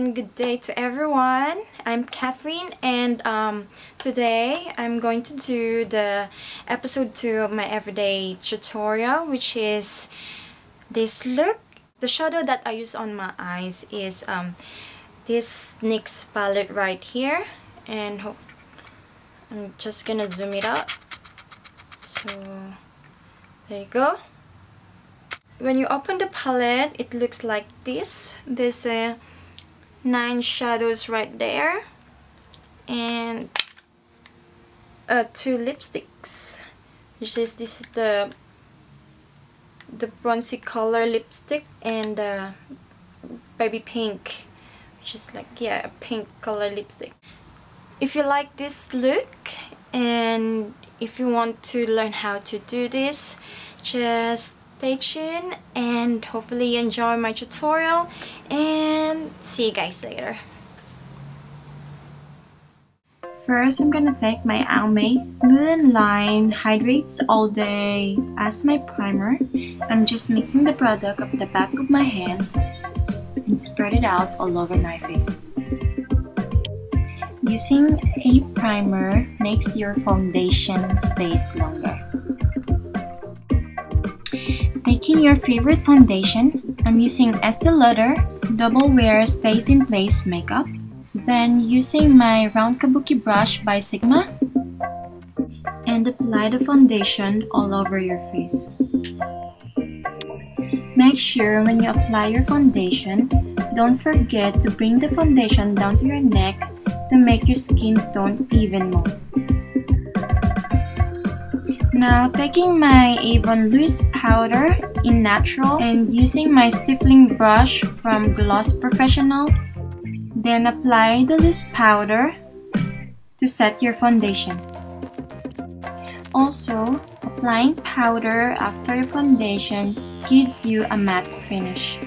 and good day to everyone. I'm Catherine, and today I'm going to do the episode 2 of my everyday tutorial, which is this look. The shadow that I use on my eyes is this NYX palette right here, and I'm just gonna zoom it up. So there you go. When you open the palette, it looks like this. There's 9 shadows right there, and 2 lipsticks. This is the bronzy color lipstick and baby pink, which is like, yeah, a pink color lipstick. If you like this look and if you want to learn how to do this, just stay tuned and hopefully you enjoy my tutorial, and see you guys later. First, I'm gonna take my Almay Smooth & Line Hydrates All Day as my primer. I'm just mixing the product up the back of my hand and spread it out all over my face. Using a primer makes your foundation stays longer. Taking your favorite foundation, I'm using Estee Lauder Double Wear Stays in Place Makeup. Then using my Round Kabuki brush by Sigma, and apply the foundation all over your face. Make sure when you apply your foundation, don't forget to bring the foundation down to your neck to make your skin tone even more. Now, taking my Avon loose powder in Natural and using my stippling brush from Gloss Professional, then apply the loose powder to set your foundation. Also, applying powder after your foundation gives you a matte finish.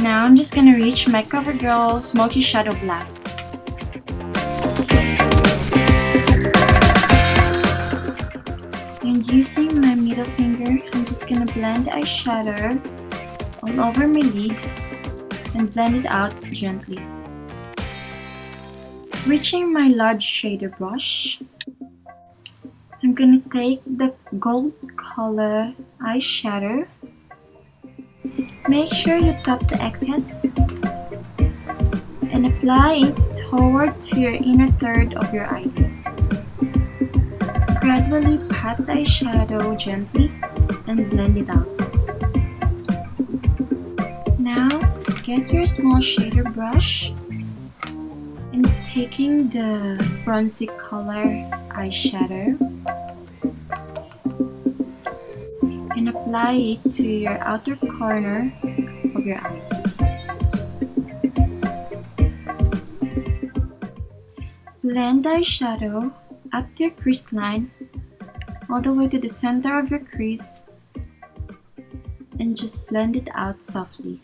Now I'm just gonna reach my CoverGirl Smoky Shadow Blast. Using my middle finger, I'm just gonna blend eyeshadow all over my lid and blend it out gently. Reaching my large shader brush, I'm gonna take the gold color eyeshadow. Make sure you tap the excess and apply it toward to your inner third of your eye. Gradually pat the eyeshadow gently and blend it out. Now, get your small shader brush and taking the bronzy color eyeshadow and apply it to your outer corner of your eyes. Blend the eyeshadow up to your crease line, all the way to the center of your crease, and just blend it out softly.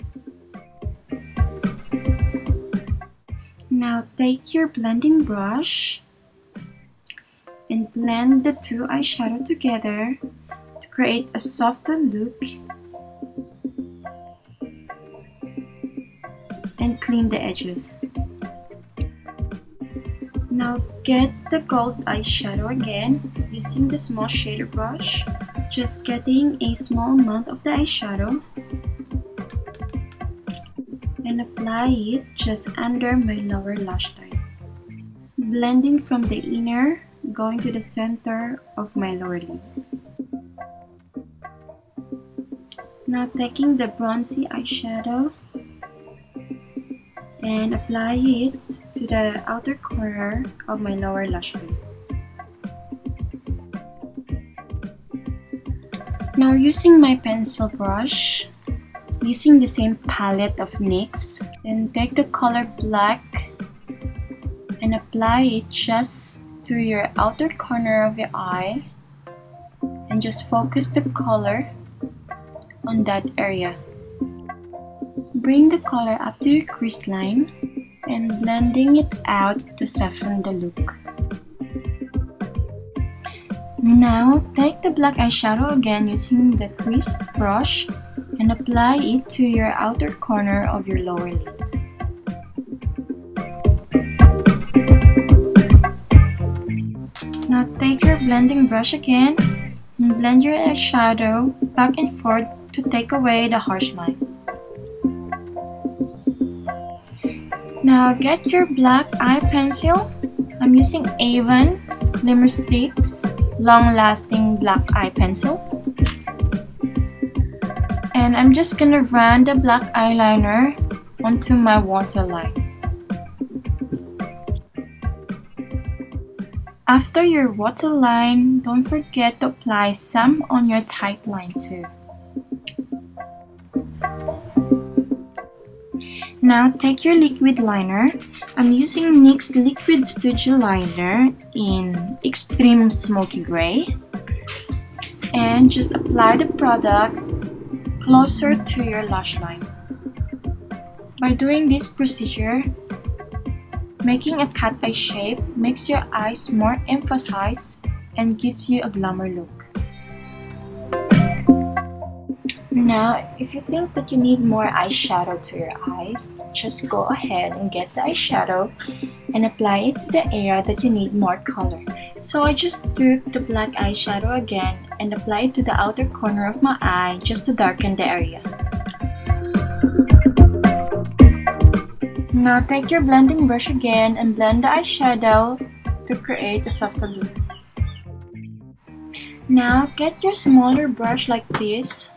Now take your blending brush and blend the 2 eyeshadow together to create a softer look, and clean the edges. Now get the gold eyeshadow again using the small shader brush, just getting a small amount of the eyeshadow and apply it just under my lower lash line, blending from the inner going to the center of my lower lid. Now taking the bronzy eyeshadow and apply it to the outer corner of my lower lash line. Now using my pencil brush, using the same palette of NYX, then take the color black and apply it just to your outer corner of your eye and just focus the color on that area. Bring the color up to your crease line and blending it out to soften the look. Now take the black eyeshadow again using the crease brush and apply it to your outer corner of your lower lid. Now take your blending brush again and blend your eyeshadow back and forth to take away the harsh line. Now get your black eye pencil. I'm using Avon Glimmer Sticks Long Lasting Black Eye Pencil. And I'm just gonna run the black eyeliner onto my waterline. After your waterline, don't forget to apply some on your tight line too. Now take your liquid liner. I'm using NYX Liquid Stitch Liner in Extreme Smoky Gray. And just apply the product closer to your lash line. By doing this procedure, making a cat eye shape makes your eyes more emphasized and gives you a glamour look. Now, if you think that you need more eyeshadow to your eyes, just go ahead and get the eyeshadow and apply it to the area that you need more color. So I just took the black eyeshadow again and applied it to the outer corner of my eye just to darken the area. Now take your blending brush again and blend the eyeshadow to create a softer look. Now get your smaller brush like this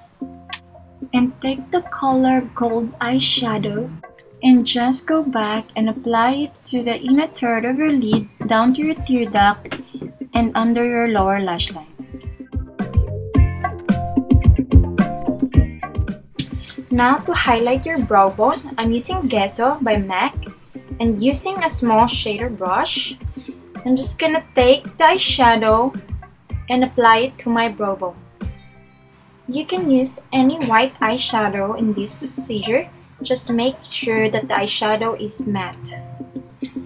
and take the color gold eyeshadow and just go back and apply it to the inner third of your lid, down to your tear duct and under your lower lash line. Now to highlight your brow bone, I'm using Gesso by MAC and using a small shader brush. I'm just gonna take the eyeshadow and apply it to my brow bone. You can use any white eyeshadow in this procedure, just make sure that the eyeshadow is matte.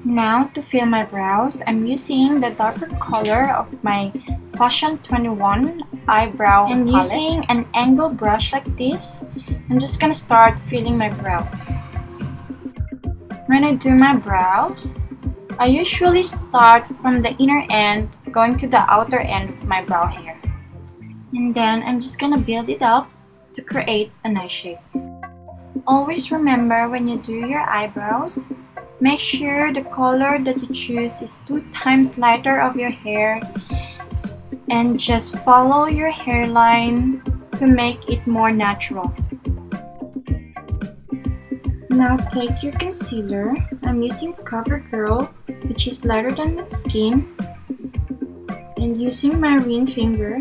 Now to fill my brows, I'm using the darker color of my Fashion 21 eyebrow palette. And using an angle brush like this, I'm just gonna start filling my brows. When I do my brows, I usually start from the inner end going to the outer end of my brow hair. And then I'm just gonna build it up to create an eye shape. Always remember when you do your eyebrows, make sure the color that you choose is 2 times lighter of your hair and just follow your hairline to make it more natural. Now take your concealer. I'm using CoverGirl, which is lighter than my skin. And using my ring finger,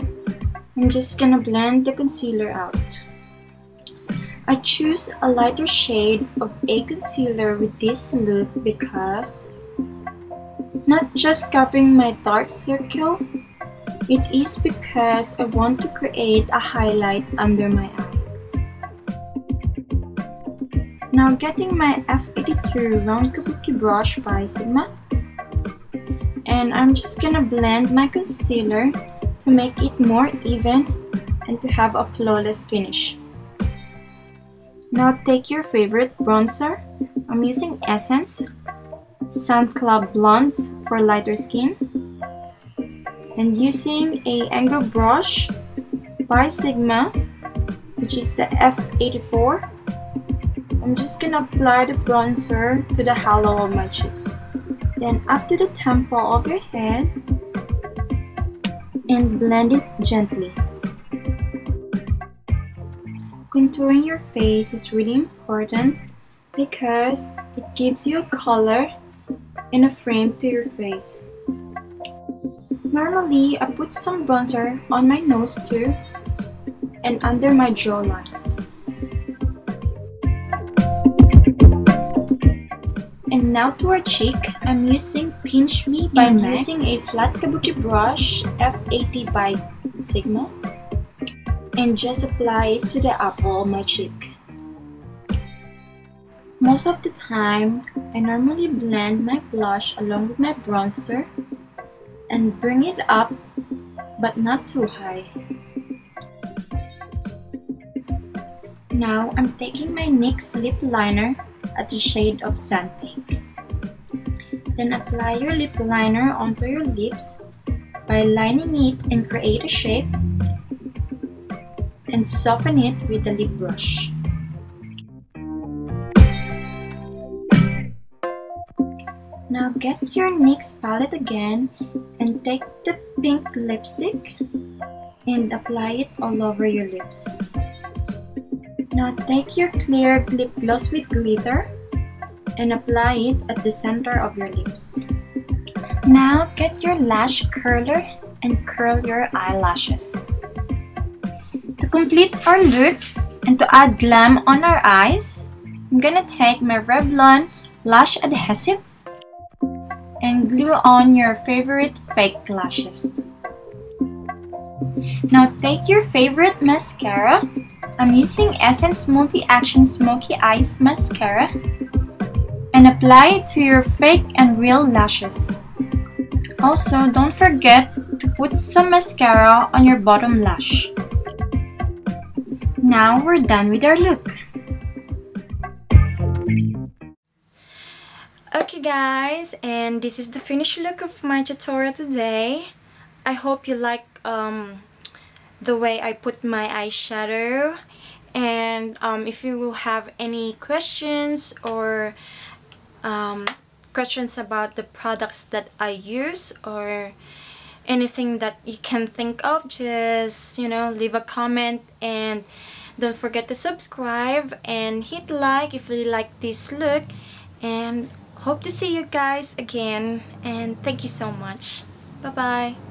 I'm just gonna blend the concealer out. I choose a lighter shade of a concealer with this look because not just covering my dark circle, it is because I want to create a highlight under my eye. Now getting my F82 round kabuki brush by Sigma, and I'm just gonna blend my concealer to make it more even and to have a flawless finish. Now take your favorite bronzer. I'm using Essence Sun Club Blondes for lighter skin, and using a angle brush by Sigma, which is the F84. I'm just gonna apply the bronzer to the hollow of my cheeks, then up to the temple of your head and blend it gently. Contouring your face is really important because it gives you a color and a frame to your face. Normally, I put some bronzer on my nose too and under my jawline. And now to our cheek, I'm using Pinch Me by NYX. Using a flat kabuki brush, F80 by Sigma, and just apply it to the apple of my cheek. Most of the time, I normally blend my blush along with my bronzer and bring it up, but not too high. Now, I'm taking my NYX lip liner at the shade of Sand Pink. Then apply your lip liner onto your lips by lining it and create a shape and soften it with the lip brush. Now get your NYX palette again and take the pink lipstick and apply it all over your lips. Now take your clear lip gloss with glitter and apply it at the center of your lips. Now get your lash curler and curl your eyelashes. To complete our look and to add glam on our eyes, I'm gonna take my Revlon lash adhesive and glue on your favorite fake lashes. Now take your favorite mascara. I'm using Essence Multi-Action Smoky Eyes Mascara and apply it to your fake and real lashes. Also, don't forget to put some mascara on your bottom lash. Now we're done with our look. Okay guys, and this is the finished look of my tutorial today. I hope you liked the way I put my eyeshadow, and if you have any questions or questions about the products that I use or anything that you can think of, just, you know, leave a comment, and don't forget to subscribe and hit like if you like this look, and hope to see you guys again, and thank you so much. Bye bye.